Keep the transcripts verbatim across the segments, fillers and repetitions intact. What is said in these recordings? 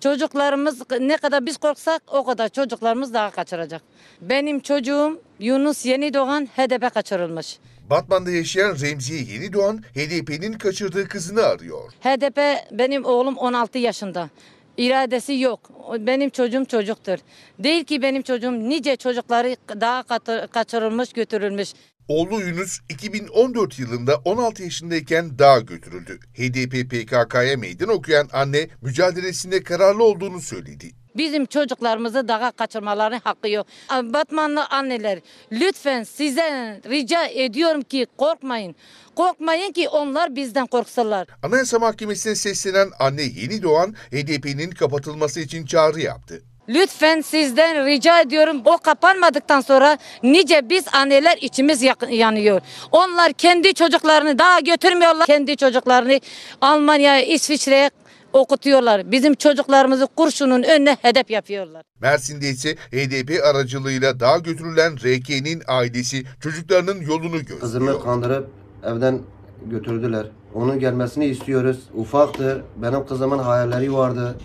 Çocuklarımız ne kadar biz korksak o kadar çocuklarımız daha kaçıracak. Benim çocuğum Yunus Yenidoğan H D P kaçırılmış. Batman'da yaşayan Remziye Yenidoğan H D P'nin kaçırdığı kızını arıyor. H D P benim oğlum on altı yaşında. İradesi yok. Benim çocuğum çocuktur. Değil ki benim çocuğum nice çocukları daha kaçırılmış götürülmüş. Oğlu Yunus iki bin on dört yılında on altı yaşındayken dağa götürüldü. H D P P K K'ya meydan okuyan anne mücadelesinde kararlı olduğunu söyledi. Bizim çocuklarımızı dağa kaçırmalarının hakkı yok. Batmanlı anneler, lütfen size rica ediyorum ki korkmayın. Korkmayın ki onlar bizden korksunlar. Anayasa Mahkemesi'ne seslenen anne Yenidoğan H D P'nin kapatılması için çağrı yaptı. Lütfen sizden rica ediyorum, o kapanmadıktan sonra nice biz anneler içimiz yanıyor. Onlar kendi çocuklarını daha götürmüyorlar. Kendi çocuklarını Almanya'ya, İsviçre'ye okutuyorlar. Bizim çocuklarımızı kurşunun önüne hedef yapıyorlar. Mersin'de ise H D P aracılığıyla dağa götürülen R K'nin ailesi çocuklarının yolunu gözlüyor. Kızımı kandırıp evden götürdüler. Onun gelmesini istiyoruz. Ufaktı. Benim kızımın hayalleri vardı.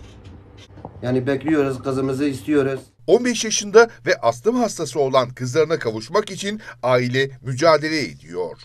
Yani bekliyoruz, kızımızı istiyoruz. on beş yaşında ve astım hastası olan kızlarına kavuşmak için aile mücadele ediyor.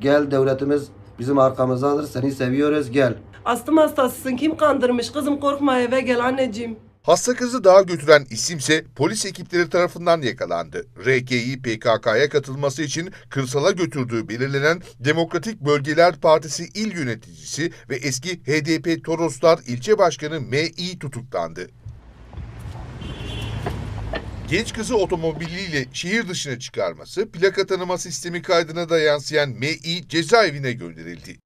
Gel devletimiz bizim arkamızdadır, seni seviyoruz, gel. Astım hastasısın, kim kandırmış kızım, korkma, eve gel anneciğim. Hasta kızı dağa götüren isimse polis ekipleri tarafından yakalandı. R K'yi P K K'ya katılması için kırsala götürdüğü belirlenen Demokratik Bölgeler Partisi il yöneticisi ve eski H D P Toroslar ilçe başkanı M İ tutuklandı. Genç kızı otomobiliyle şehir dışına çıkarması, plaka tanıma sistemi kaydına da yansıyan M İ cezaevine gönderildi.